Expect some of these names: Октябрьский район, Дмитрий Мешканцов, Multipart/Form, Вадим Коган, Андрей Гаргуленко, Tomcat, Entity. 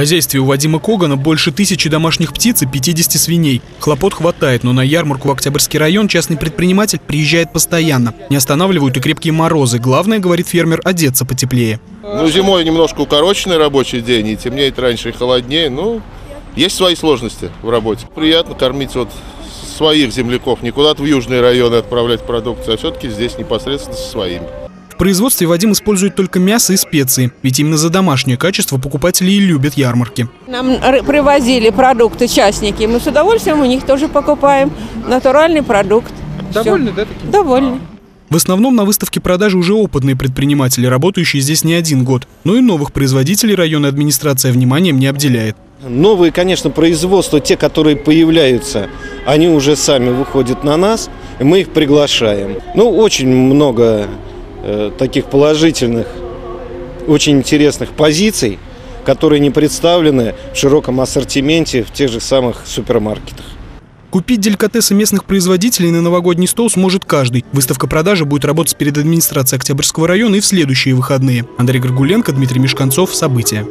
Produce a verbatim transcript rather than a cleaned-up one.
хозяйстве у Вадима Когана больше тысячи домашних птиц и пятидесяти свиней. Хлопот хватает, но на ярмарку в Октябрьский район частный предприниматель приезжает постоянно. Не останавливают и крепкие морозы. Главное, говорит фермер, одеться потеплее. Ну, зимой немножко укороченный рабочий день, и темнеет раньше, и холоднее. Ну, есть свои сложности в работе. Приятно кормить вот своих земляков, не куда-то в южные районы отправлять продукцию, а все-таки здесь непосредственно со своими. В производстве Вадим использует только мясо и специи, ведь именно за домашнее качество покупатели и любят ярмарки. Нам привозили продукты частники, мы с удовольствием у них тоже покупаем. Натуральный продукт. Довольны, да? Такие? Довольны. В основном на выставке продажи уже опытные предприниматели, работающие здесь не один год. Но и новых производителей районная администрация вниманием не обделяет. Новые, конечно, производства, те, которые появляются, они уже сами выходят на нас, и мы их приглашаем. Ну, очень много таких положительных, очень интересных позиций, которые не представлены в широком ассортименте в тех же самых супермаркетах. Купить деликатесы местных производителей на новогодний стол сможет каждый. Выставка продажи будет работать перед администрацией Октябрьского района и в следующие выходные. Андрей Гаргуленко, Дмитрий Мешканцов. События.